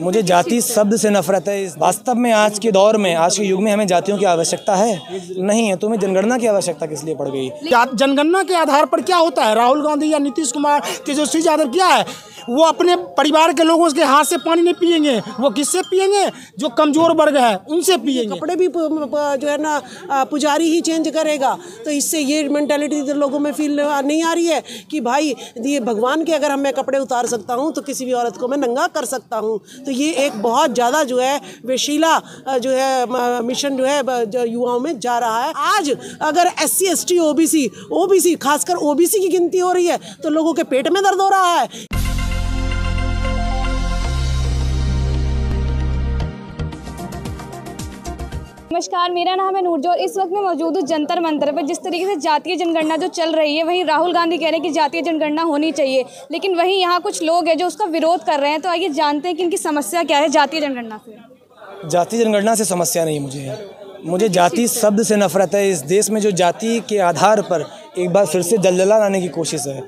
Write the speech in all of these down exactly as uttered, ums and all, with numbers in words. मुझे जाति शब्द से नफरत है। वास्तव में आज के दौर में, आज के युग में हमें जातियों की आवश्यकता है नहीं है, तो हमें जनगणना की आवश्यकता किस लिए पड़ गई? जनगणना के आधार पर क्या होता है? राहुल गांधी या नीतीश कुमार, तेजस्वी यादव क्या है? वो अपने परिवार के लोगों के हाथ से पानी नहीं पिएंगे। वो किससे पिएंगे? जो कमजोर वर्ग है उनसे पिएंगे। कपड़े भी जो है ना पुजारी ही चेंज करेगा, तो इससे ये मेंटालिटी लोगों में फील नहीं आ रही है कि भाई ये भगवान के अगर मैं कपड़े उतार सकता हूँ तो किसी भी औरत को मैं नंगा कर सकता हूँ। तो ये एक बहुत ज़्यादा जो है वेशीला जो है मिशन जो है जो युवाओं में जा रहा है। आज अगर S C S T O B C O B C खासकर ओ बी सी की गिनती हो रही है तो लोगों के पेट में दर्द हो रहा है। नमस्कार, मेरा नाम है नूरजो और इस वक्त मैं मौजूद हूँ जंतर मंतर पर। जिस तरीके से जातीय जनगणना जो चल रही है, वहीं राहुल गांधी कह रहे हैं कि जातीय जनगणना होनी चाहिए, लेकिन वहीं यहाँ कुछ लोग हैं जो उसका विरोध कर रहे हैं। तो आइए जानते हैं कि इनकी समस्या क्या है जातीय जनगणना से। जातीय जनगणना से समस्या नहीं, मुझे मुझे जाति शब्द से नफरत है। इस देश में जो जाति के आधार पर एक बार फिर से जलजला लाने की कोशिश है,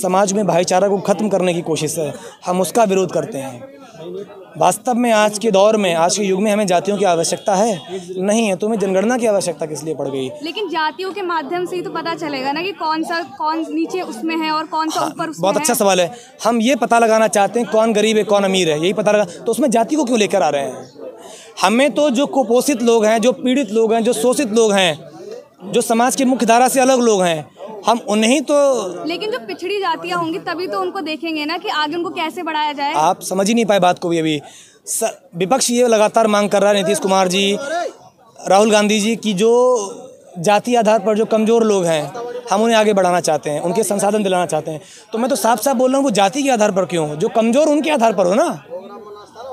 समाज में भाईचारा को ख़त्म करने की कोशिश है, हम उसका विरोध करते हैं। वास्तव में आज के दौर में, आज के युग में हमें जातियों की आवश्यकता है नहीं है, तो हमें जनगणना की आवश्यकता किस लिए पड़ गई? लेकिन जातियों के माध्यम से ही तो पता चलेगा ना कि कौन सा कौन नीचे उसमें है और कौन सा ऊपर उसमें। बहुत अच्छा सवाल है। हम ये पता लगाना चाहते हैं कौन गरीब है कौन अमीर है, यही पता लगा, तो उसमें जाति को क्यों लेकर आ रहे हैं? हमें तो जो कुपोषित लोग हैं, जो पीड़ित लोग हैं, जो शोषित लोग हैं, जो समाज के मुख्य धारा से अलग लोग हैं, हम उन्हें तो। लेकिन जो पिछड़ी जातियाँ होंगी तभी तो उनको देखेंगे ना कि आगे उनको कैसे बढ़ाया जाए। आप समझ ही नहीं पाए बात को भी। अभी विपक्ष ये लगातार मांग कर रहा है, नीतीश कुमार जी, राहुल गांधी जी, की जो जाति आधार पर जो कमज़ोर लोग हैं हम उन्हें आगे बढ़ाना चाहते हैं, उनके संसाधन दिलाना चाहते हैं। तो मैं तो साफ साफ बोल रहा हूँ वो जाति के आधार पर क्यों हो? जो कमज़ोर उनके आधार पर हो ना।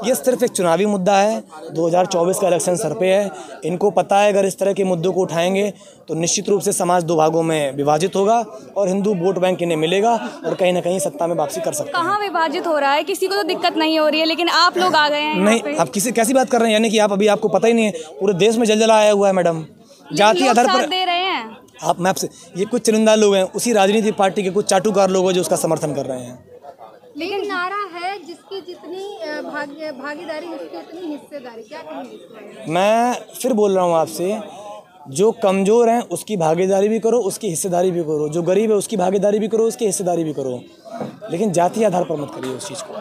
ये सिर्फ एक चुनावी मुद्दा है, दो हज़ार चौबीस का इलेक्शन सर पे है। इनको पता है अगर इस तरह के मुद्दों को उठाएंगे तो निश्चित रूप से समाज दो भागों में विभाजित होगा और हिंदू वोट बैंक इन्हें मिलेगा और कहीं ना कहीं सत्ता में वापसी कर सकते हैं। कहाँ विभाजित हो रहा है? किसी को तो दिक्कत नहीं हो रही है, लेकिन आप लोग आ गए हैं। नहीं, आप किसी कैसी बात कर रहे हैं? यानी कि आप अभी आपको पता ही नहीं है, पूरे देश में जलजला आया हुआ है मैडम। जाति आधार पर दे रहे हैं आप। मैं आपसे, ये कुछ चुनिंदा लोग हैं, उसी राजनीतिक पार्टी के कुछ चाटुकार लोग हैं जो उसका समर्थन कर रहे हैं। लेकिन नारा है जिसकी जितनी भाग्य भागीदारी उसकी उतनी हिस्सेदारी। क्या कहेंगे? मैं फिर बोल रहा हूँ आपसे, जो कमज़ोर हैं उसकी भागीदारी भी करो, उसकी हिस्सेदारी भी करो, जो गरीब है उसकी भागीदारी भी करो, उसकी हिस्सेदारी भी करो, लेकिन जाति आधार पर मत करिए उस चीज़ को।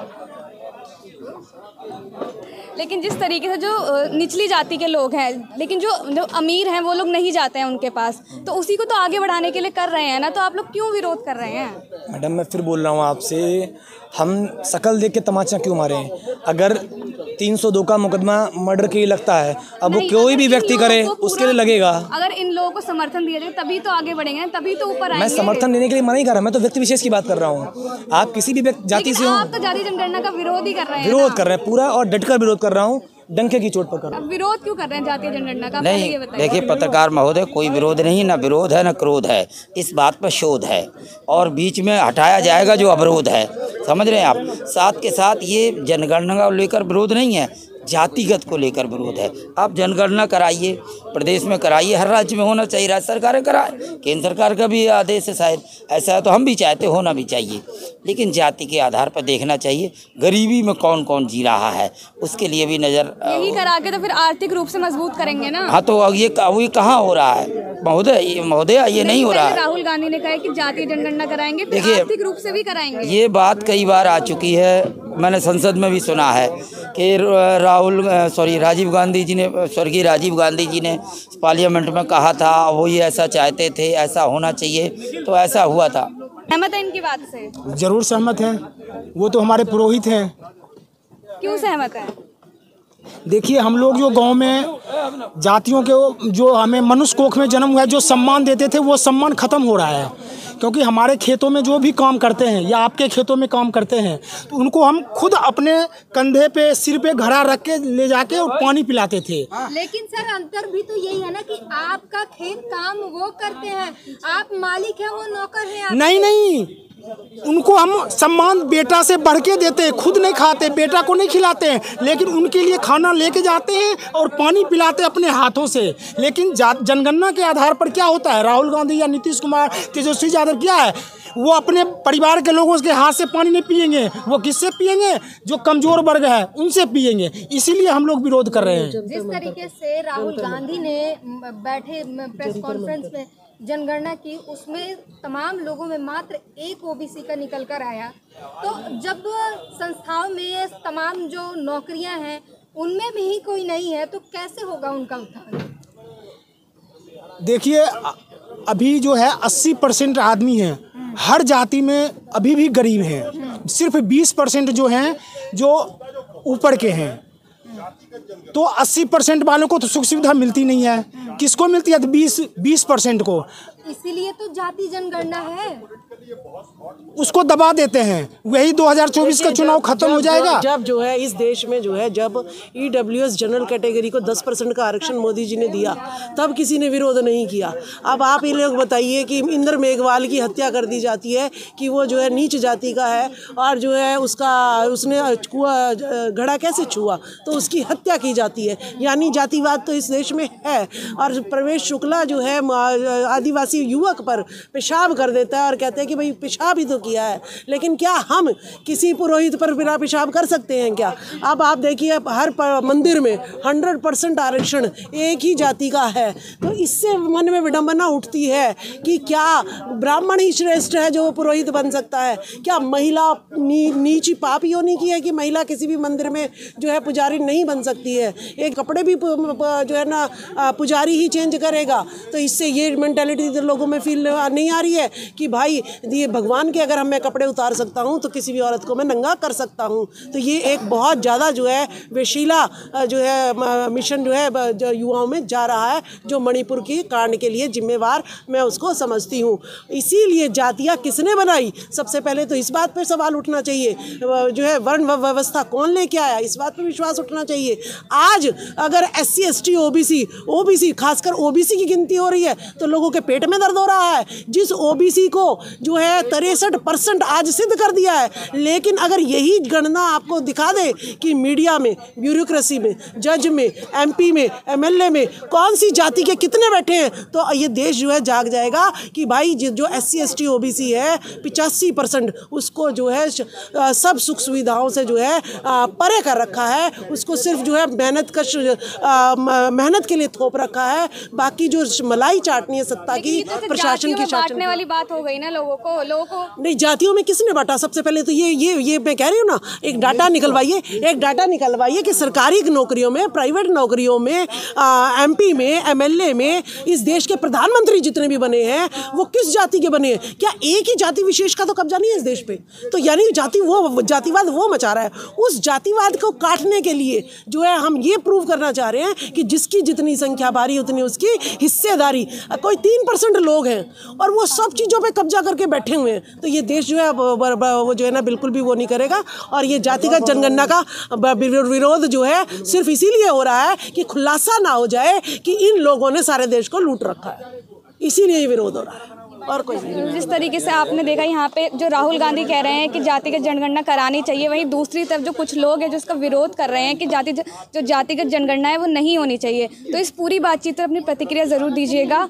लेकिन जिस तरीके से जो निचली जाति के लोग हैं, लेकिन जो जो अमीर हैं वो लोग नहीं जाते हैं उनके पास, तो उसी को तो आगे बढ़ाने के लिए कर रहे हैं ना, तो आप लोग क्यों विरोध कर रहे हैं? मैडम मैं फिर बोल रहा हूँ आपसे, हम शकल देख के तमाचा क्यों मारे हैं? अगर तीन सौ दो का मुकदमा मर्डर के ही लगता है, अब वो कोई भी व्यक्ति करे उसके लिए लगेगा। अगर इन लोगों को समर्थन दिया जाए तभी तो आगे बढ़ेंगे, तभी तो ऊपर आएंगे। मैं समर्थन देने के लिए मना ही कर रहा हूँ, मैं तो व्यक्ति विशेष की बात कर रहा हूँ। आप किसी भी जाति से हो, आप तो जाति जनगणना का विरोध ही कर रहे हैं। विरोध कर रहे हैं पूरा, और डटकर विरोध कर रहा हूँ, डंके की चोट पर कर रहा हूँ। विरोध क्यों कर रहे हैं जातीय जनगणना का? नहीं, देखिए पत्रकार महोदय, कोई विरोध नहीं, ना विरोध है ना क्रोध है, इस बात पर शोध है और बीच में हटाया जाएगा जो अवरोध है। समझ रहे हैं आप? साथ के साथ ये जनगणना को लेकर विरोध नहीं है, जातिगत को लेकर विरोध है। आप जनगणना कराइए, प्रदेश में कराइए, हर राज्य में होना चाहिए, राज्य सरकारें कराए, केंद्र सरकार का भी आदेश है शायद, ऐसा है तो हम भी चाहते, होना भी चाहिए, लेकिन जाति के आधार पर देखना चाहिए गरीबी में कौन कौन जी रहा है, उसके लिए भी नज़र। यही करा के तो फिर आर्थिक रूप से मजबूत करेंगे ना। हाँ, तो ये ये कहाँ हो रहा है महोदय? महोदय ये नहीं हो रहा है। राहुल गांधी ने कहा कि जातीय जनगणना कराएंगे, देखिए आर्थिक रूप से भी कराएंगे। ये बात कई बार आ चुकी है, मैंने संसद में भी सुना है कि राहुल सॉरी राजीव गांधी जी ने, स्वर्गीय राजीव गांधी जी ने पार्लियामेंट में कहा था वो ये ऐसा चाहते थे, ऐसा होना चाहिए, तो ऐसा हुआ था। सहमत है इनकी बात से? जरूर सहमत है, वो तो हमारे पुरोहित हैं। क्यों सहमत है? देखिए हम लोग जो गांव में जातियों के, जो हमें मनुष्य कोख में जन्म हुआ है, जो सम्मान देते थे वो सम्मान खत्म हो रहा है, क्योंकि हमारे खेतों में जो भी काम करते हैं या आपके खेतों में काम करते हैं तो उनको हम खुद अपने कंधे पे, सिर पे घड़ा रख के ले जाके और पानी पिलाते थे। लेकिन सर अंतर भी तो यही है ना कि आपका खेत काम वो करते हैं, आप मालिक हैं, वो नौकर हैं। नहीं नहीं, उनको हम सम्मान बेटा से बढ़ के देते हैं, खुद नहीं खाते, बेटा को नहीं खिलाते हैं, लेकिन उनके लिए खाना लेके जाते हैं और पानी पिलाते हैं अपने हाथों से। लेकिन जनगणना के आधार पर क्या होता है? राहुल गांधी या नीतीश कुमार, तेजस्वी यादव क्या है? वो अपने परिवार के लोगों के हाथ से पानी नहीं पिएंगे। वो किससे पिएंगे? जो कमजोर वर्ग है उनसे पिएंगे। इसीलिए हम लोग विरोध कर रहे हैं। जिस तरीके से राहुल गांधी ने बैठे प्रेस कॉन्फ्रेंस में जनगणना की, उसमें तमाम लोगों में मात्र एक ओबीसी का निकल कर आया। तो जब संस्थाओं में तमाम जो नौकरियां हैं उनमें भी ही कोई नहीं है तो कैसे होगा उनका उत्थान? देखिए, अभी जो है अस्सी परसेंट आदमी हैं हर जाति में अभी भी गरीब हैं, सिर्फ बीस परसेंट जो हैं जो ऊपर के हैं। तो अस्सी परसेंट वालों को तो सुख सुविधा मिलती नहीं है। किसको मिलती है? बीस बीस परसेंट को। इसीलिए तो जाति जनगणना है, उसको दबा देते हैं। वही दो हज़ार चौबीस का चुनाव खत्म हो जाएगा। जब जो है इस देश में जो है जब ईडब्ल्यूएस जनरल कैटेगरी को दस परसेंट का आरक्षण मोदी जी ने दिया तब किसी ने विरोध नहीं किया। अब आप ये लोग बताइए कि इंद्र मेघवाल की हत्या कर दी जाती है कि वो जो है नीच जाति का है और जो है उसका उसने घड़ा कैसे छुआ तो उसकी हत्या की जाती है। यानी जातिवाद तो इस देश में है। और प्रवेश शुक्ला जो है आदिवासी युवक पर पेशाब कर देता है और कहते हैं कि भाई पेशाब ही तो किया है, लेकिन क्या हम किसी पुरोहित पर बिना पेशाब कर सकते हैं क्या? अब आप देखिए हर मंदिर में हंड्रेड परसेंट आरक्षण एक ही जाति का है। तो इससे मन में विडम्बना उठती है कि क्या ब्राह्मण ही श्रेष्ठ है जो पुरोहित बन सकता है? क्या महिला नी, नीची पाप योनि की है कि महिला किसी भी मंदिर में जो है पुजारी नहीं बन सकती है? एक कपड़े भी जो है ना पुजारी ही चेंज करेगा। तो इससे ये मेंटालिटी लोगों में फील नहीं आ रही है कि भाई ये भगवान के अगर मैं कपड़े उतार सकता हूँ तो किसी भी औरत को मैं नंगा कर सकता हूँ। तो ये एक बहुत ज़्यादा जो है वेशीला जो है मिशन जो है जो युवाओं में जा रहा है, जो मणिपुर के कांड के लिए जिम्मेवार मैं उसको समझती हूँ। इसीलिए जातियाँ किसने बनाई, सबसे पहले तो इस बात पर सवाल उठना चाहिए। जो है वर्ण व्यवस्था कौन लेके आया, इस बात पर विश्वास उठना चाहिए। आज अगर S C S T OBC OBC खासकर ओबीसी की गिनती हो रही है तो लोगों के पेट में दर्द हो रहा है। जिस ओबीसी को जो है तिरसठ परसेंट आज सिद्ध कर दिया है, लेकिन अगर यही गणना आपको दिखा दे कि मीडिया में, ब्यूरोक्रेसी में, जज में, एमपी में, एमएलए में कौन सी जाति के कितने बैठे हैं, तो ये देश जो है जाग जाएगा कि भाई जो S C S T OBC है पिचासी परसेंट उसको जो है सब सुख सुविधाओं से जो है परे कर रखा है, उसको सिर्फ जो है मेहनत का मेहनत के लिए थोप रखा है। बाकी जो मलाई चाटनी है सत्ता की, प्रशासन की, बांटने वाली बात हो गई ना लोगों को। लोगों को नहीं, जातियों में किसने बांटा? सबसे पहले तो ये ये ये मैं कह रही हूँ ना, एक डाटा निकलवाइए, एक डाटा निकलवाइए कि सरकारी नौकरियों में, प्राइवेट नौकरियों में, एमपी में, एमएलए में, इस देश के प्रधानमंत्री जितने भी बने हैं वो किस जाति के बने हैं? क्या एक ही जाति विशेष का तो कब्जा नहीं है इस देश पे? तो यानी जाति वो जातिवाद वो मचा रहा है। उस जातिवाद को काटने के लिए जो है हम ये प्रूव करना चाह रहे हैं कि जिसकी जितनी संख्या भारी उतनी उसकी हिस्सेदारी। कोई तीन परसेंट लोग हैं और वो सब चीज़ों पे कब्जा करके बैठे हुए हैं। तो ये देश जो है वो जो है ना बिल्कुल भी वो नहीं करेगा। और ये जातिगत जनगणना का विरोध जो है सिर्फ इसीलिए हो रहा है कि खुलासा ना हो जाए कि इन लोगों ने सारे देश को लूट रखा है, इसीलिए ये विरोध हो रहा है। और कोई जिस तरीके से आपने देखा यहाँ पे जो राहुल गांधी कह रहे हैं कि जातिगत जनगणना करानी चाहिए, वहीं दूसरी तरफ जो कुछ लोग हैं जो इसका विरोध कर रहे हैं कि जाति जो जातिगत जनगणना है वो नहीं होनी चाहिए। तो इस पूरी बातचीत पर अपनी प्रतिक्रिया ज़रूर दीजिएगा।